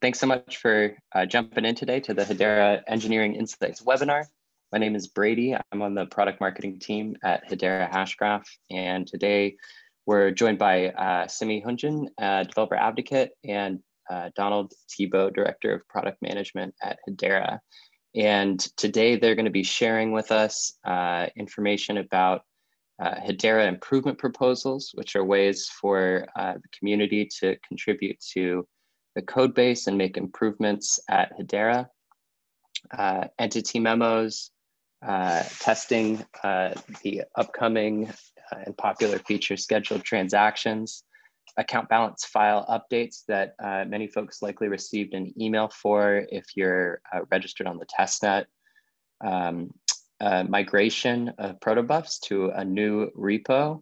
Thanks so much for jumping in today to the Hedera Engineering Insights webinar. My name is Brady. I'm on the product marketing team at Hedera Hashgraph. And today we're joined by Simi Hunjan, developer advocate, and Donald Thibeau, director of product management at Hedera. And today they're going to be sharing with us information about Hedera improvement proposals, which are ways for the community to contribute to the code base and make improvements at Hedera, entity memos, testing the upcoming and popular feature scheduled transactions, account balance file updates that many folks likely received an email for if you're registered on the testnet, migration of protobufs to a new repo,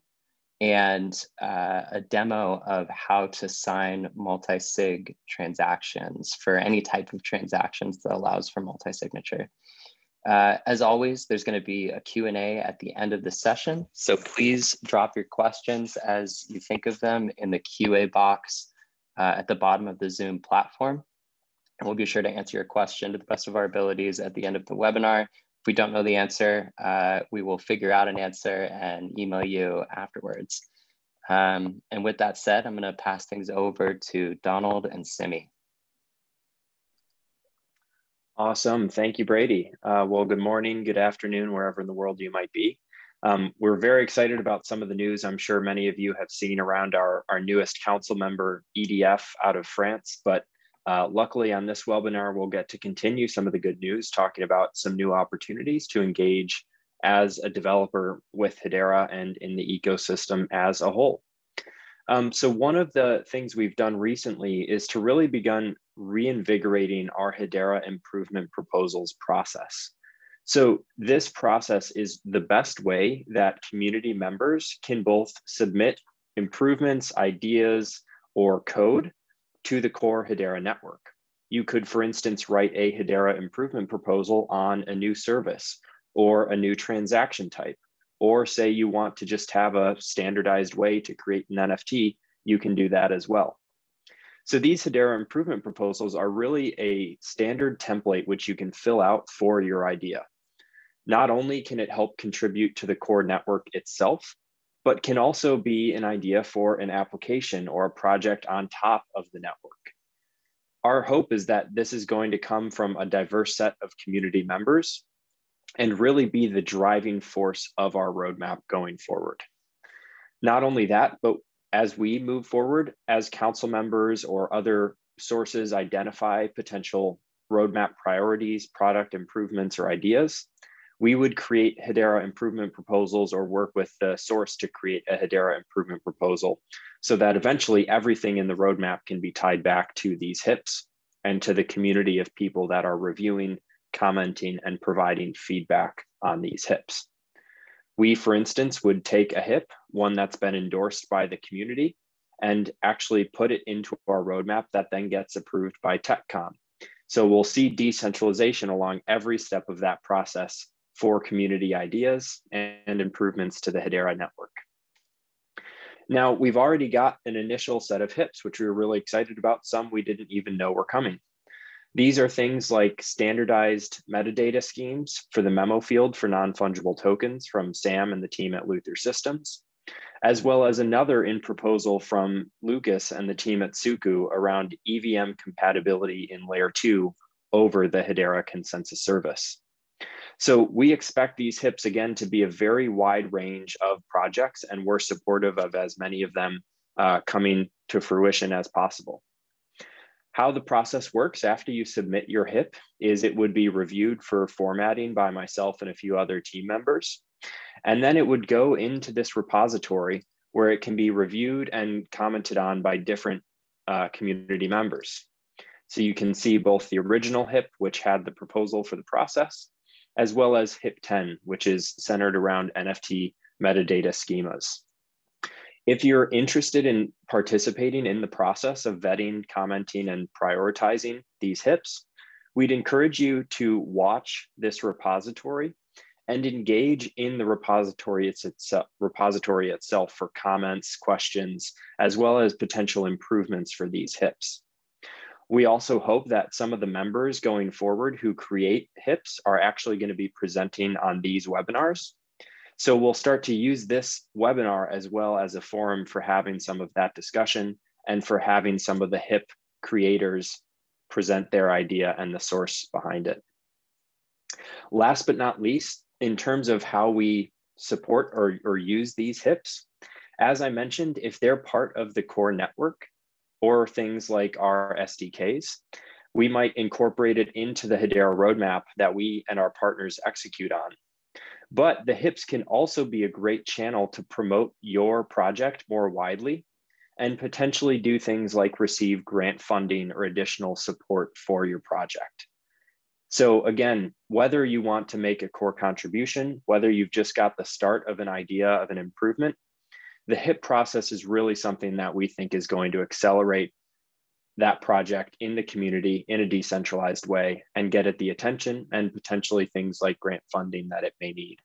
and a demo of how to sign multi-sig transactions for any type of transactions that allows for multi-signature. As always, there's going to be a Q&A at the end of the session, so please drop your questions as you think of them in the QA box at the bottom of the Zoom platform, and we'll be sure to answer your question to the best of our abilities at the end of the webinar. If we don't know the answer, we will figure out an answer and email you afterwards. And with that said, I'm going to pass things over to Donald and Simi. Awesome. Thank you, Brady. Well, good morning, good afternoon, wherever in the world you might be. We're very excited about some of the news I'm sure many of you have seen around our newest council member, EDF, out of France, but luckily on this webinar, we'll get to continue some of the good news, talking about some new opportunities to engage as a developer with Hedera and in the ecosystem as a whole. So one of the things we've done recently is to really begun reinvigorating our Hedera improvement proposals process. So this process is the best way that community members can both submit improvements, ideas, or code to the core Hedera network. You could, for instance, write a Hedera improvement proposal on a new service or a new transaction type, or say you want to just have a standardized way to create an NFT, you can do that as well. So these Hedera improvement proposals are really a standard template which you can fill out for your idea. Not only can it help contribute to the core network itself, but can also be an idea for an application or a project on top of the network. Our hope is that this is going to come from a diverse set of community members and really be the driving force of our roadmap going forward. Not only that, but as we move forward, as council members or other sources identify potential roadmap priorities, product improvements, or ideas, we would create Hedera improvement proposals or work with the source to create a Hedera improvement proposal so that eventually everything in the roadmap can be tied back to these HIPs and to the community of people that are reviewing, commenting, and providing feedback on these HIPs. We, for instance, would take a HIP, one that's been endorsed by the community, and actually put it into our roadmap that then gets approved by TechCon. So we'll see decentralization along every step of that process for community ideas and improvements to the Hedera network. Now, we've already got an initial set of HIPs, which we were really excited about. Some we didn't even know were coming. These are things like standardized metadata schemes for the memo field for non-fungible tokens from Sam and the team at Luther Systems, as well as another in proposal from Lucas and the team at Suku around EVM compatibility in layer 2 over the Hedera consensus service. So we expect these HIPs again to be a very wide range of projects, and we're supportive of as many of them coming to fruition as possible. How the process works after you submit your HIP is it would be reviewed for formatting by myself and a few other team members, and then it would go into this repository where it can be reviewed and commented on by different community members. So you can see both the original HIP, which had the proposal for the process, as well as HIP 10, which is centered around NFT metadata schemas. If you're interested in participating in the process of vetting, commenting, and prioritizing these HIPs, we'd encourage you to watch this repository and engage in the repository itself for comments, questions, as well as potential improvements for these HIPs. We also hope that some of the members going forward who create HIPs are actually going to be presenting on these webinars. So we'll start to use this webinar as well as a forum for having some of that discussion and for having some of the HIP creators present their idea and the source behind it. Last but not least, in terms of how we support or use these HIPs, as I mentioned, if they're part of the core network or things like our SDKs, we might incorporate it into the Hedera roadmap that we and our partners execute on. But the HIPs can also be a great channel to promote your project more widely and potentially do things like receive grant funding or additional support for your project. So again, whether you want to make a core contribution, whether you've just got the start of an idea of an improvement, the HIP process is really something that we think is going to accelerate that project in the community in a decentralized way and get it the attention and potentially things like grant funding that it may need.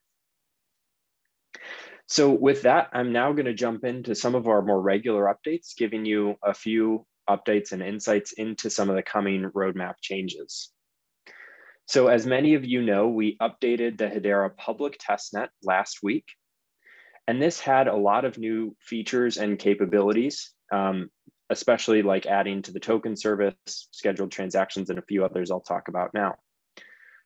So with that, I'm now going to jump into some of our more regular updates, giving you a few updates and insights into some of the coming roadmap changes. So as many of you know, we updated the Hedera public testnet last week, and this had a lot of new features and capabilities, especially like adding to the token service, scheduled transactions, and a few others I'll talk about now.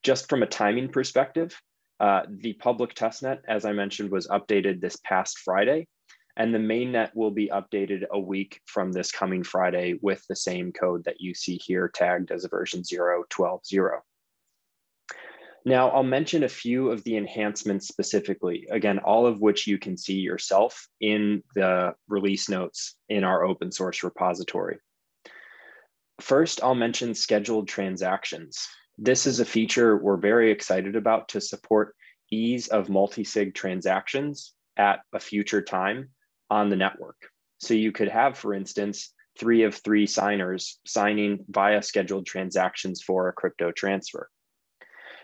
Just from a timing perspective, the public testnet, as I mentioned, was updated this past Friday, and the mainnet will be updated a week from this coming Friday with the same code that you see here tagged as a version 0.12.0. Now, I'll mention a few of the enhancements specifically, again, all of which you can see yourself in the release notes in our open source repository. First, I'll mention scheduled transactions. This is a feature we're very excited about to support ease of multi-sig transactions at a future time on the network. So you could have, for instance, 3 of 3 signers signing via scheduled transactions for a crypto transfer.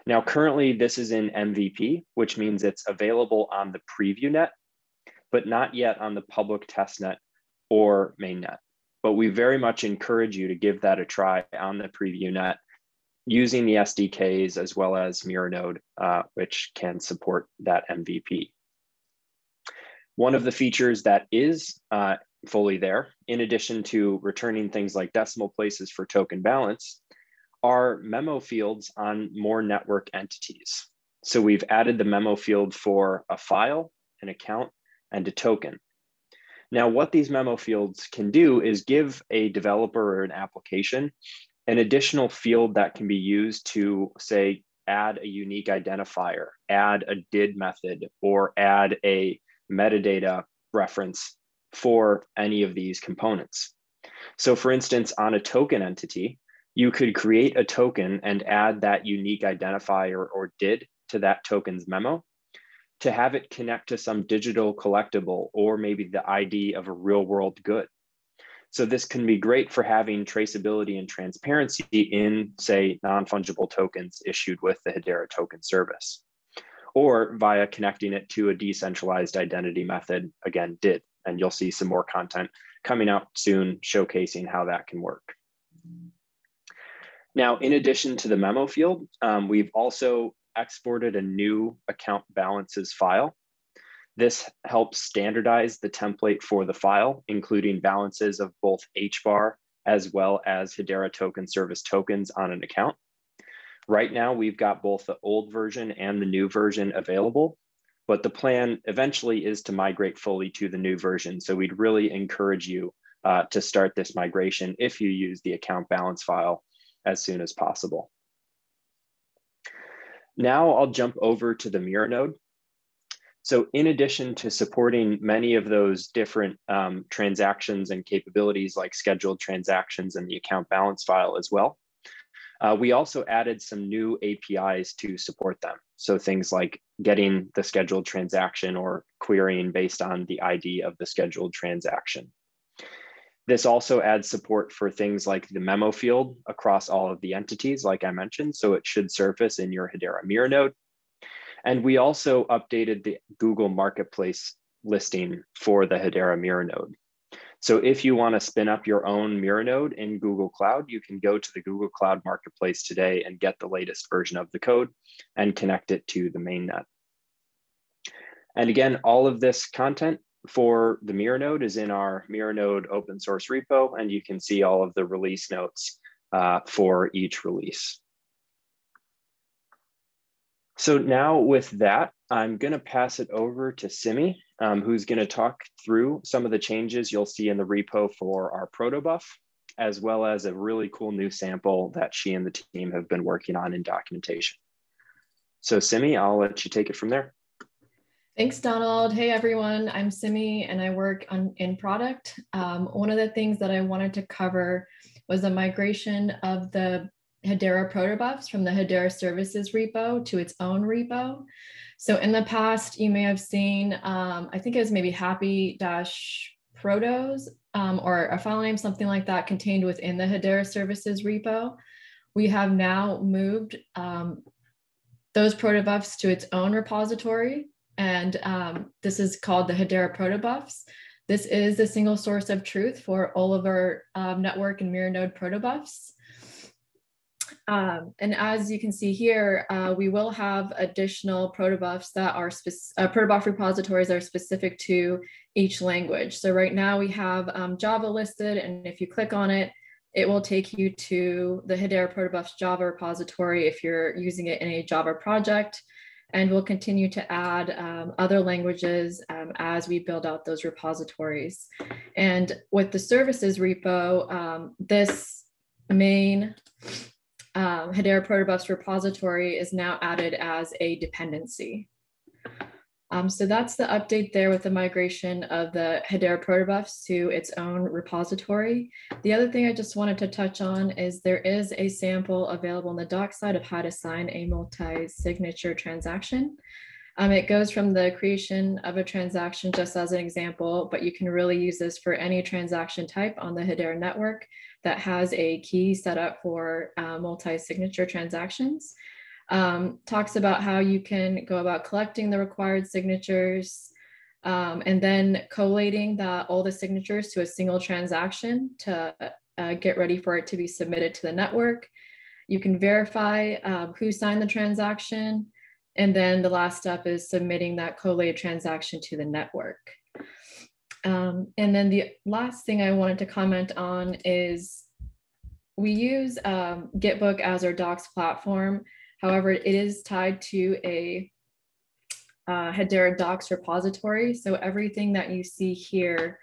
Now, currently this is in MVP, which means it's available on the preview net, but not yet on the public testnet or mainnet. But we very much encourage you to give that a try on the preview net using the SDKs as well as MirrorNode, which can support that MVP. One of the features that is fully there, in addition to returning things like decimal places for token balance, are memo fields on more network entities. So we've added the memo field for a file, an account, and a token. Now, what these memo fields can do is give a developer or an application an additional field that can be used to, say, add a unique identifier, add a did method, or add a metadata reference for any of these components. So for instance, on a token entity, you could create a token and add that unique identifier or did to that token's memo to have it connect to some digital collectible or maybe the ID of a real world good. So this can be great for having traceability and transparency in, say, non-fungible tokens issued with the Hedera token service, or via connecting it to a decentralized identity method, again, did. And you'll see some more content coming out soon showcasing how that can work. Now, in addition to the memo field, we've also exported a new account balances file. This helps standardize the template for the file, including balances of both HBAR as well as Hedera Token Service tokens on an account. Right now, we've got both the old version and the new version available, but the plan eventually is to migrate fully to the new version. So we'd really encourage you to start this migration if you use the account balance file as soon as possible. Now I'll jump over to the MirrorNode. So in addition to supporting many of those different transactions and capabilities like scheduled transactions and the account balance file as well, we also added some new APIs to support them. So things like getting the scheduled transaction or querying based on the ID of the scheduled transaction. This also adds support for things like the memo field across all of the entities, like I mentioned, so it should surface in your Hedera MirrorNode. And we also updated the Google Marketplace listing for the Hedera MirrorNode. So if you want to spin up your own mirror node in Google Cloud, you can go to the Google Cloud Marketplace today and get the latest version of the code and connect it to the mainnet. And again, all of this content for the mirror node is in our mirror node open source repo, and you can see all of the release notes for each release. So now with that, I'm going to pass it over to Simi, who's going to talk through some of the changes you'll see in the repo for our Protobuf, as well as a really cool new sample that she and the team have been working on in documentation. So Simi, I'll let you take it from there. Thanks, Donald. Hey, everyone. I'm Simi, and I work in product. One of the things that I wanted to cover was the migration of the Hedera Protobufs from the Hedera Services repo to its own repo. So in the past, you may have seen, I think it was maybe happy-protos or a file name, something like that, contained within the Hedera Services repo. We have now moved those Protobufs to its own repository, and this is called the Hedera Protobufs. This is the single source of truth for all of our network and mirror node Protobufs. And as you can see here, we will have additional Protobufs that are Protobuf repositories that are specific to each language. So right now we have Java listed, and if you click on it, it will take you to the Hedera Protobufs Java repository if you're using it in a Java project. And we'll continue to add other languages as we build out those repositories. And with the services repo, this main Hedera Protobufs repository is now added as a dependency. So that's the update there with the migration of the Hedera Protobufs to its own repository. The other thing I just wanted to touch on is there is a sample available on the doc side of how to sign a multi-signature transaction. It goes from the creation of a transaction just as an example, but you can really use this for any transaction type on the Hedera network that has a key set up for multi-signature transactions. Talks about how you can go about collecting the required signatures and then collating all the signatures to a single transaction to get ready for it to be submitted to the network. You can verify who signed the transaction. And then the last step is submitting that collated transaction to the network. And then the last thing I wanted to comment on is we use Gitbook as our docs platform. However, it is tied to a Hedera docs repository. So everything that you see here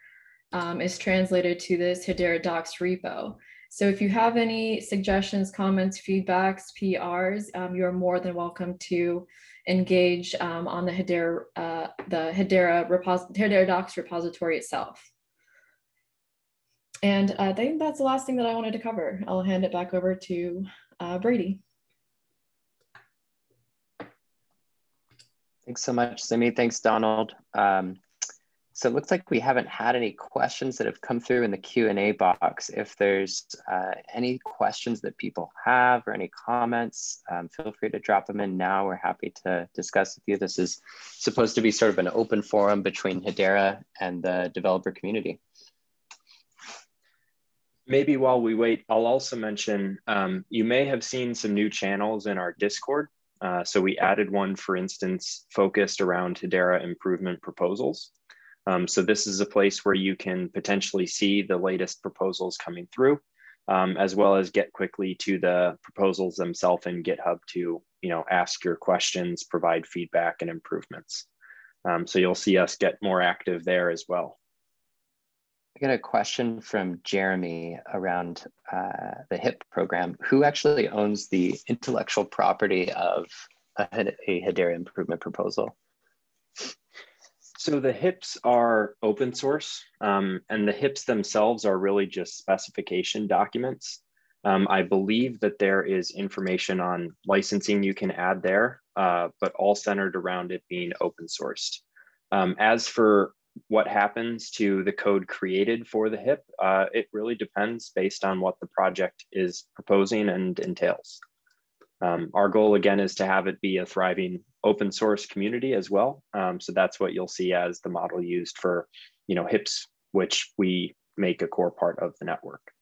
is translated to this Hedera docs repo. So if you have any suggestions, comments, feedbacks, PRs, you're more than welcome to engage on the Hedera Docs repository itself. And I think that's the last thing that I wanted to cover. I'll hand it back over to Brady. Thanks so much, Simi. Thanks, Donald. So it looks like we haven't had any questions that have come through in the Q&A box. If there's any questions that people have or any comments, feel free to drop them in now. We're happy to discuss with you. This is supposed to be sort of an open forum between Hedera and the developer community. Maybe while we wait, I'll also mention, you may have seen some new channels in our Discord. So we added one, for instance, focused around Hedera improvement proposals. So this is a place where you can potentially see the latest proposals coming through, as well as get quickly to the proposals themselves in GitHub to, ask your questions, provide feedback and improvements. So you'll see us get more active there as well. I got a question from Jeremy around the HIP program. Who actually owns the intellectual property of a Hedera improvement proposal? So the HIPs are open source, and the HIPs themselves are really just specification documents. I believe that there is information on licensing you can add there, but all centered around it being open sourced. As for what happens to the code created for the HIP, it really depends based on what the project is proposing and entails. Our goal, again, is to have it be a thriving open source community as well. So that's what you'll see as the model used for, HIPs, which we make a core part of the network.